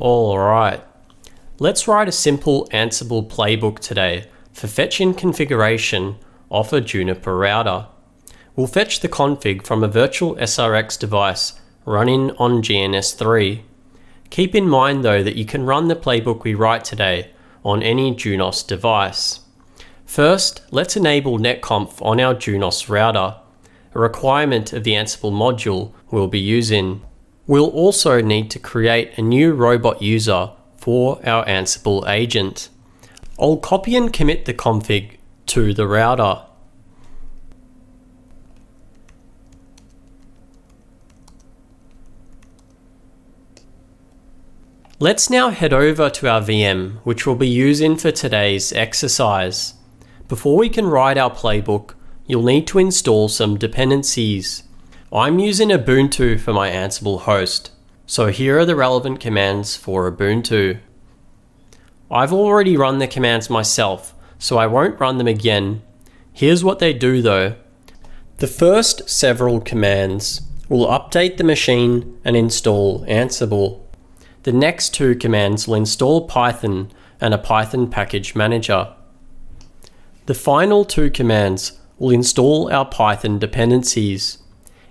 Alright, let's write a simple Ansible playbook today for fetching configuration off a Juniper router. We'll fetch the config from a virtual SRX device running on GNS3. Keep in mind though that you can run the playbook we write today on any Junos device. First, let's enable NETCONF on our Junos router, a requirement of the Ansible module we'll be using. We'll also need to create a new robot user for our Ansible agent. I'll copy and commit the config to the router. Let's now head over to our VM, which we'll be using for today's exercise. Before we can write our playbook, you'll need to install some dependencies. I'm using Ubuntu for my Ansible host, so here are the relevant commands for Ubuntu. I've already run the commands myself, so I won't run them again. Here's what they do though. The first several commands will update the machine and install Ansible. The next two commands will install Python and a Python package manager. The final two commands will install our Python dependencies.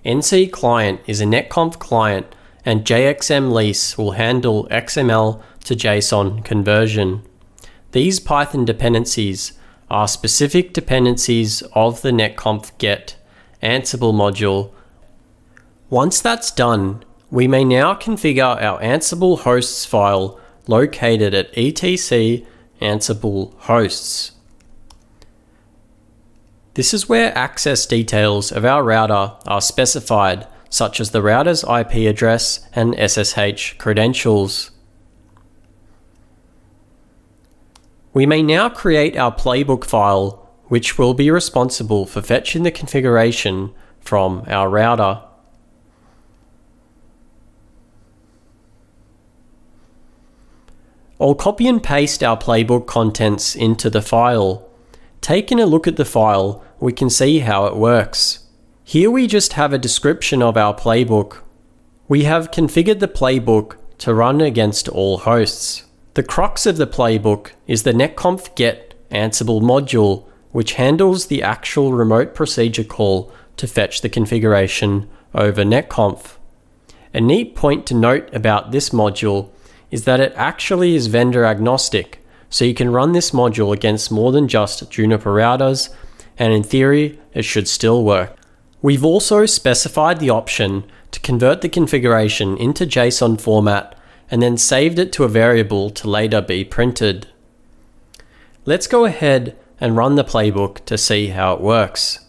NC-client is a netconf client and JXM lease will handle XML to JSON conversion. These Python dependencies are specific dependencies of the netconf get Ansible module. Once that's done, we may now configure our Ansible hosts file located at etc Ansible hosts. This is where access details of our router are specified, such as the router's IP address and SSH credentials. We may now create our playbook file, which will be responsible for fetching the configuration from our router. I'll copy and paste our playbook contents into the file. Taking a look at the file, we can see how it works. Here we just have a description of our playbook. We have configured the playbook to run against all hosts. The crux of the playbook is the netconf get Ansible module, which handles the actual remote procedure call to fetch the configuration over netconf. A neat point to note about this module is that it actually is vendor agnostic, so you can run this module against more than just Juniper routers, and in theory, it should still work. We've also specified the option to convert the configuration into JSON format and then saved it to a variable to later be printed. Let's go ahead and run the playbook to see how it works.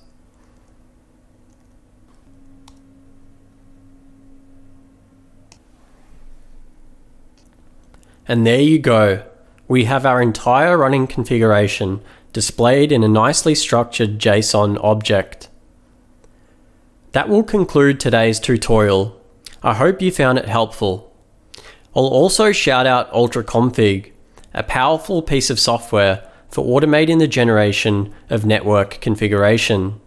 And there you go. We have our entire running configuration displayed in a nicely structured JSON object. That will conclude today's tutorial. I hope you found it helpful. I'll also shout out Ultra Config, a powerful piece of software for automating the generation of network configuration.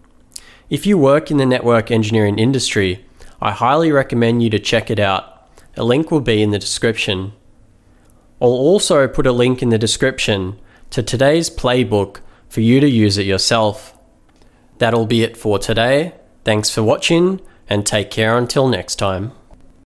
If you work in the network engineering industry, I highly recommend you to check it out. A link will be in the description. I'll also put a link in the description to today's playbook for you to use it yourself. That'll be it for today. Thanks for watching and take care until next time.